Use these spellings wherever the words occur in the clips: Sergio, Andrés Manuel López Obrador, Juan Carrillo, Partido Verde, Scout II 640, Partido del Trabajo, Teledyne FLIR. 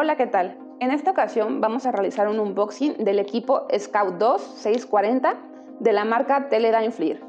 Hola, ¿qué tal? En esta ocasión vamos a realizar un unboxing del equipo Scout II 640 de la marca Teledyne FLIR.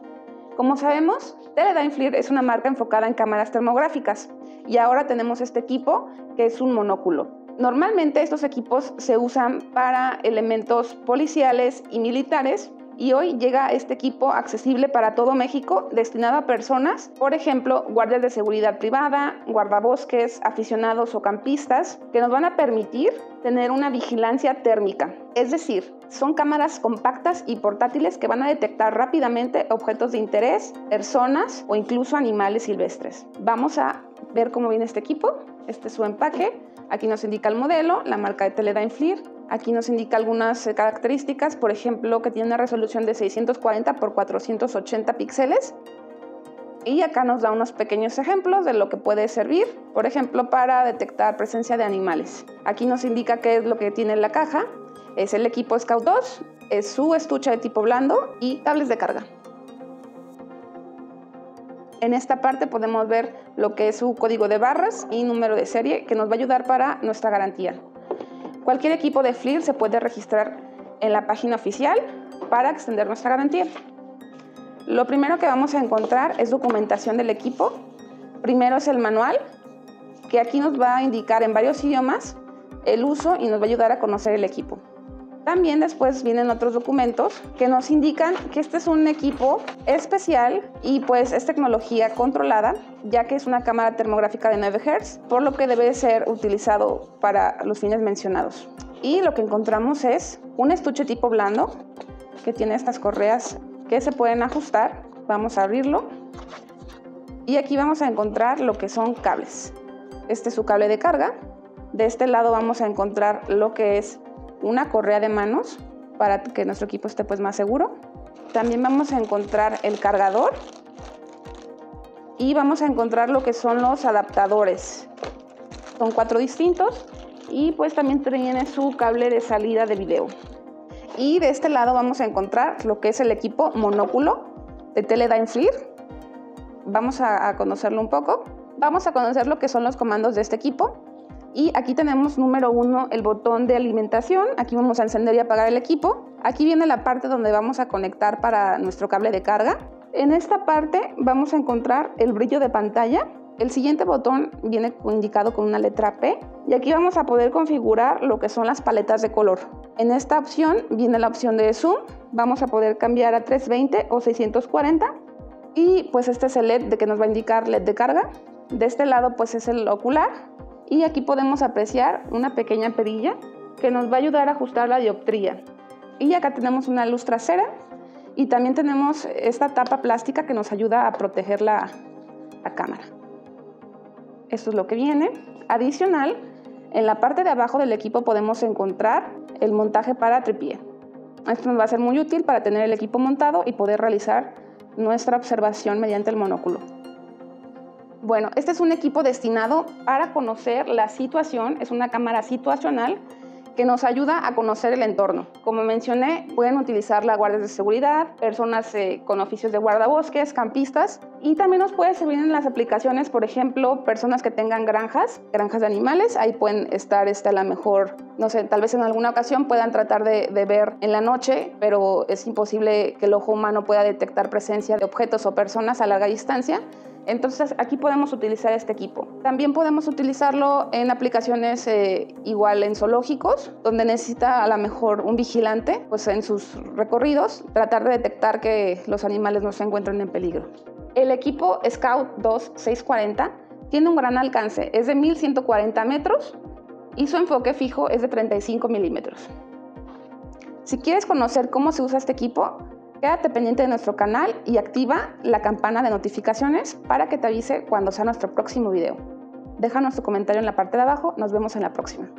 Como sabemos, Teledyne FLIR es una marca enfocada en cámaras termográficas y ahora tenemos este equipo que es un monóculo. Normalmente estos equipos se usan para elementos policiales y militares y hoy llega este equipo accesible para todo México, destinado a personas, por ejemplo, guardias de seguridad privada, guardabosques, aficionados o campistas, que nos van a permitir tener una vigilancia térmica. Es decir, son cámaras compactas y portátiles que van a detectar rápidamente objetos de interés, personas o incluso animales silvestres. Vamos a ver cómo viene este equipo. Este es su empaque. Aquí nos indica el modelo, la marca de Teledyne FLIR. Aquí nos indica algunas características, por ejemplo, que tiene una resolución de 640 x 480 píxeles. Y acá nos da unos pequeños ejemplos de lo que puede servir, por ejemplo, para detectar presencia de animales. Aquí nos indica qué es lo que tiene en la caja. Es el equipo Scout II, es su estuche de tipo blando y cables de carga. En esta parte podemos ver lo que es su código de barras y número de serie, que nos va a ayudar para nuestra garantía. Cualquier equipo de FLIR se puede registrar en la página oficial para extender nuestra garantía. Lo primero que vamos a encontrar es documentación del equipo. Primero es el manual, que aquí nos va a indicar en varios idiomas el uso y nos va a ayudar a conocer el equipo. También después vienen otros documentos que nos indican que este es un equipo especial y pues es tecnología controlada, ya que es una cámara termográfica de 9 Hz, por lo que debe ser utilizado para los fines mencionados. Y lo que encontramos es un estuche tipo blando que tiene estas correas que se pueden ajustar. Vamos a abrirlo y aquí vamos a encontrar lo que son cables. Este es su cable de carga. De este lado vamos a encontrar lo que es una correa de manos para que nuestro equipo esté pues más seguro. También vamos a encontrar el cargador y vamos a encontrar lo que son los adaptadores. Son 4 distintos y pues también tiene su cable de salida de video. Y de este lado vamos a encontrar lo que es el equipo monóculo de Teledyne FLIR. Vamos a conocerlo un poco. Vamos a conocer lo que son los comandos de este equipo. Y aquí tenemos número 1 el botón de alimentación, aquí vamos a encender y apagar el equipo. Aquí viene la parte donde vamos a conectar para nuestro cable de carga. En esta parte vamos a encontrar el brillo de pantalla. El siguiente botón viene indicado con una letra P y aquí vamos a poder configurar lo que son las paletas de color. En esta opción viene la opción de zoom, vamos a poder cambiar a 320 o 640 y pues este es el LED de que nos va a indicar LED de carga. De este lado pues es el ocular. Y aquí podemos apreciar una pequeña perilla que nos va a ayudar a ajustar la dioptría. Y acá tenemos una luz trasera y también tenemos esta tapa plástica que nos ayuda a proteger la cámara. Esto es lo que viene. Adicional, en la parte de abajo del equipo podemos encontrar el montaje para tripié. Esto nos va a ser muy útil para tener el equipo montado y poder realizar nuestra observación mediante el monóculo. Bueno, este es un equipo destinado para conocer la situación, es una cámara situacional que nos ayuda a conocer el entorno. Como mencioné, pueden utilizarla guardias de seguridad, personas con oficios de guardabosques, campistas y también nos puede servir en las aplicaciones, por ejemplo, personas que tengan granjas de animales, ahí pueden estar a lo mejor, no sé, tal vez en alguna ocasión puedan tratar de ver en la noche, pero es imposible que el ojo humano pueda detectar presencia de objetos o personas a larga distancia. Entonces aquí podemos utilizar este equipo. También podemos utilizarlo en aplicaciones igual en zoológicos, donde necesita a lo mejor un vigilante, pues en sus recorridos, tratar de detectar que los animales no se encuentren en peligro. El equipo Scout II 640 tiene un gran alcance, es de 1140 metros y su enfoque fijo es de 35 milímetros. Si quieres conocer cómo se usa este equipo, quédate pendiente de nuestro canal y activa la campana de notificaciones para que te avise cuando sea nuestro próximo video. Déjanos tu comentario en la parte de abajo, nos vemos en la próxima.